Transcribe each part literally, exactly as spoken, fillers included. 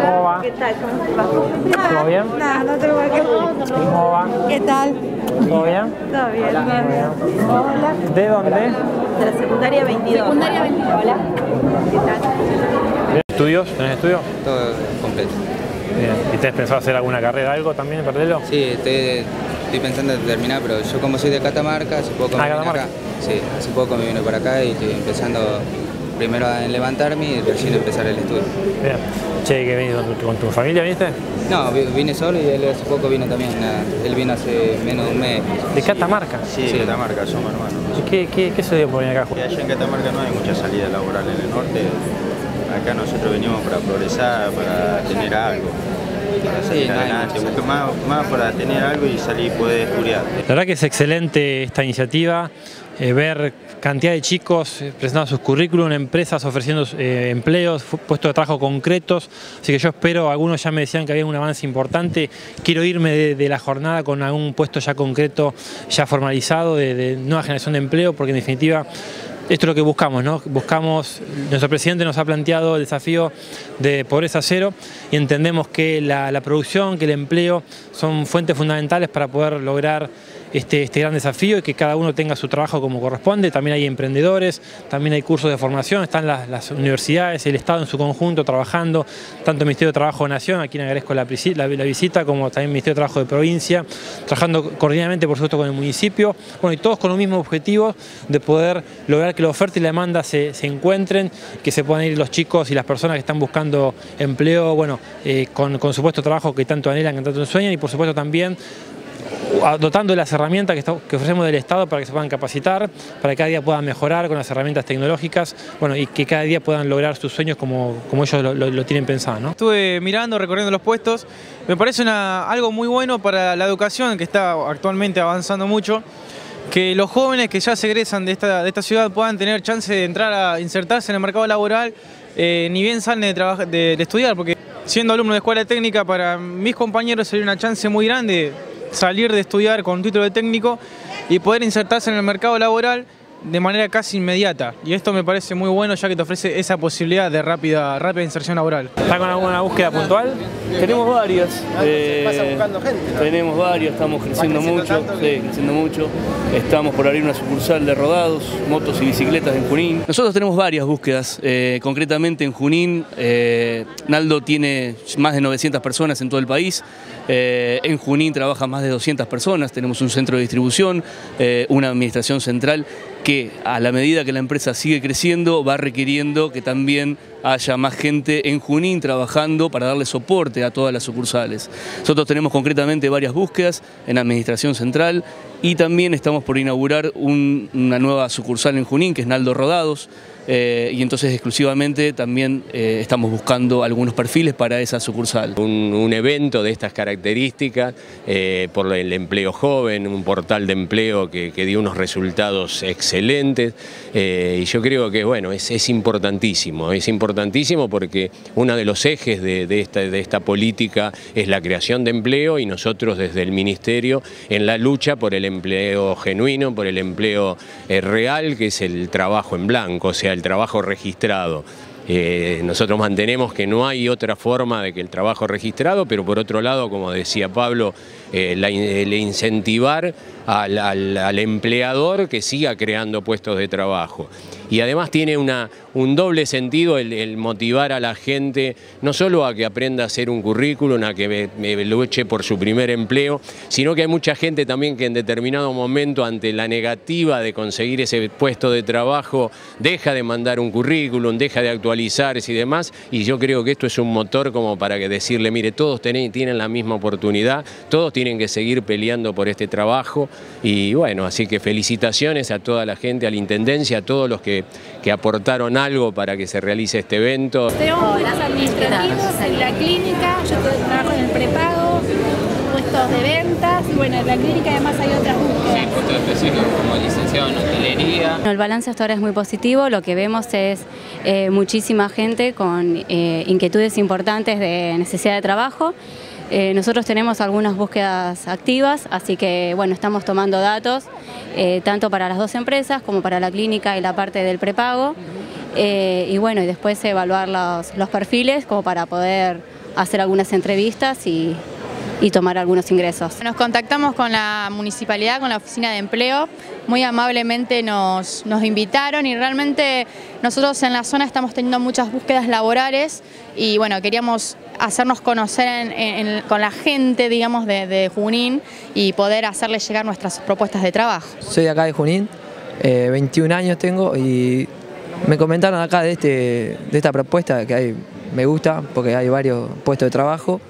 ¿Cómo va? ¿Qué tal? ¿Todo bien? No, no te lo voy a quejar. ¿Cómo va? ¿Qué tal? ¿Todo bien? Todo bien. Hola. Hola. ¿De dónde? De la secundaria veintidós. Secundaria veintidós. Hola. ¿Qué tal? ¿Tenés estudios? ¿Tenés estudios? Todo completo. Bien. ¿Y te has pensado hacer alguna carrera, algo también en paralelo? Sí, estoy, estoy pensando en terminar, pero yo como soy de Catamarca, si puedo convivir ah, acá. Sí, hace poco me vine para acá y estoy empezando primero a levantarme y recién empezar el estudio. Bien. Che, ¿que venís con tu familia, viniste? No, vine solo y él hace poco vino también, él vino hace menos de un mes. ¿De Catamarca? Sí, sí. Catamarca, somos hermanos. ¿Qué, qué, qué se dio por venir acá? Allá en Catamarca no hay mucha salida laboral en el norte. Acá nosotros venimos para progresar, para tener algo, para salir adelante, más, más para tener algo y salir y poder estudiar. La verdad que es excelente esta iniciativa, eh, ver cantidad de chicos presentando sus currículum, empresas ofreciendo eh, empleos, puestos de trabajo concretos, así que yo espero, algunos ya me decían que había un avance importante, quiero irme de, de la jornada con algún puesto ya concreto, ya formalizado, de, de nueva generación de empleo, porque en definitiva esto es lo que buscamos, ¿no? Buscamos, nuestro presidente nos ha planteado el desafío de pobreza cero y entendemos que la, la producción, que el empleo son fuentes fundamentales para poder lograr este, este gran desafío y que cada uno tenga su trabajo como corresponde. También hay emprendedores, también hay cursos de formación, están las, las universidades, el Estado en su conjunto trabajando, tanto el Ministerio de Trabajo de Nación, a quien agradezco la, la, la visita, como también el Ministerio de Trabajo de Provincia, trabajando coordinadamente, por supuesto, con el municipio, bueno, y todos con los mismos objetivos de poder lograr que la oferta y la demanda se, se encuentren, que se puedan ir los chicos y las personas que están buscando empleo, bueno, eh, con, con su puesto de trabajo que tanto anhelan, que tanto sueñan, y por supuesto también dotando de las herramientas que, está, que ofrecemos del Estado para que se puedan capacitar, para que cada día puedan mejorar con las herramientas tecnológicas, bueno, y que cada día puedan lograr sus sueños como, como ellos lo, lo, lo tienen pensado, ¿no? Estuve mirando, recorriendo los puestos, me parece una, algo muy bueno para la educación que está actualmente avanzando mucho, que los jóvenes que ya se egresan de esta, de esta ciudad puedan tener chance de entrar a insertarse en el mercado laboral, eh, ni bien salen de, trabajar, de, de estudiar, porque siendo alumno de escuela técnica, para mis compañeros sería una chance muy grande salir de estudiar con un título de técnico y poder insertarse en el mercado laboral de manera casi inmediata. Y esto me parece muy bueno, ya que te ofrece esa posibilidad de rápida, rápida inserción laboral. ¿Están con alguna búsqueda puntual? Tenemos varias. Eh, pasa buscando gente, ¿no? Tenemos varias, estamos creciendo, creciendo mucho. Que... Sí, creciendo mucho. Estamos por abrir una sucursal de rodados, motos y bicicletas en Junín. Nosotros tenemos varias búsquedas, eh, concretamente en Junín. Eh, Naldo tiene más de novecientas personas en todo el país. Eh, en Junín trabajan más de doscientas personas. Tenemos un centro de distribución, eh, una administración central que a la medida que la empresa sigue creciendo va requiriendo que también haya más gente en Junín trabajando para darle soporte a todas las sucursales. Nosotros tenemos concretamente varias búsquedas en Administración Central y también estamos por inaugurar un, una nueva sucursal en Junín que es Naldo Rodados, eh, y entonces exclusivamente también eh, estamos buscando algunos perfiles para esa sucursal. Un, un evento de estas características eh, por el empleo joven, un portal de empleo que, que dio unos resultados excelentes eh, y yo creo que bueno, es, es importantísimo, es importantísimo importantísimo porque uno de los ejes de, de, esta, de esta política es la creación de empleo y nosotros desde el Ministerio en la lucha por el empleo genuino, por el empleo eh, real, que es el trabajo en blanco, o sea, el trabajo registrado. Eh, nosotros mantenemos que no hay otra forma de que el trabajo registrado, pero por otro lado, como decía Pablo, eh, la, el incentivar al, al, al empleador que siga creando puestos de trabajo. Y además tiene una, un doble sentido el, el motivar a la gente, no solo a que aprenda a hacer un currículum, a que me, me luche por su primer empleo, sino que hay mucha gente también que en determinado momento ante la negativa de conseguir ese puesto de trabajo deja de mandar un currículum, deja de actualizarse y demás, y yo creo que esto es un motor como para que decirle, mire, todos tienen, tienen la misma oportunidad, todos tienen que seguir peleando por este trabajo, y bueno, así que felicitaciones a toda la gente, a la Intendencia, a todos los que que aportaron algo para que se realice este evento. Tenemos puestos administrativos en la clínica, yo trabajo en el prepago, puestos de ventas, y bueno, en la clínica además hay otras búsquedas. Sí, puestos específicos como licenciado en hostelería. Bueno, el balance hasta ahora es muy positivo, lo que vemos es eh, muchísima gente con eh, inquietudes importantes de necesidad de trabajo. Eh, nosotros tenemos algunas búsquedas activas, así que bueno, estamos tomando datos eh, tanto para las dos empresas como para la clínica y la parte del prepago, eh, y bueno, y después evaluar los, los perfiles como para poder hacer algunas entrevistas y, y tomar algunos ingresos. Nos contactamos con la municipalidad, con la oficina de empleo, muy amablemente nos, nos invitaron y realmente nosotros en la zona estamos teniendo muchas búsquedas laborales y bueno, queríamos hacernos conocer en, en, con la gente, digamos, de, de Junín y poder hacerles llegar nuestras propuestas de trabajo. Soy de acá de Junín, eh, veintiún años tengo y me comentaron acá de, este, de esta propuesta que hay, me gusta porque hay varios puestos de trabajo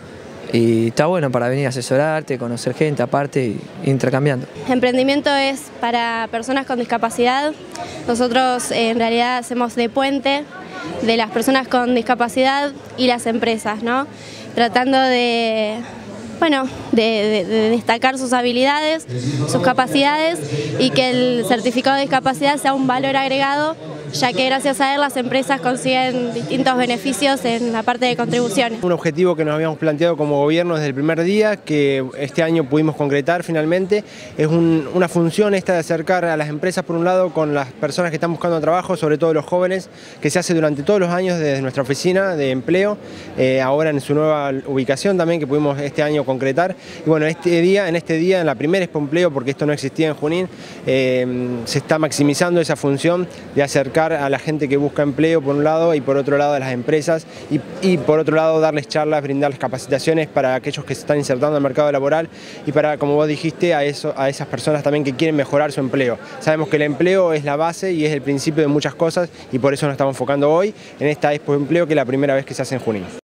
y está bueno para venir a asesorarte, conocer gente aparte e intercambiando. Emprendimiento es para personas con discapacidad. Nosotros en realidad hacemos de puente de las personas con discapacidad y las empresas, ¿no? Tratando de, bueno, de, de, de destacar sus habilidades, sus capacidades y que el certificado de discapacidad sea un valor agregado, ya que gracias a él las empresas consiguen distintos beneficios en la parte de contribuciones. Un objetivo que nos habíamos planteado como gobierno desde el primer día, que este año pudimos concretar finalmente, es un, una función esta de acercar a las empresas por un lado con las personas que están buscando trabajo, sobre todo los jóvenes, que se hace durante todos los años desde nuestra oficina de empleo, eh, ahora en su nueva ubicación también que pudimos este año concretar. Y bueno, este día, en este día, en la primera ExpoEmpleo, porque esto no existía en Junín, eh, se está maximizando esa función de acercar a la gente que busca empleo por un lado y por otro lado a las empresas y, y por otro lado darles charlas, brindarles capacitaciones para aquellos que se están insertando al mercado laboral y para, como vos dijiste, a, eso, a esas personas también que quieren mejorar su empleo. Sabemos que el empleo es la base y es el principio de muchas cosas y por eso nos estamos enfocando hoy en esta ExpoEmpleo, que es la primera vez que se hace en Junín.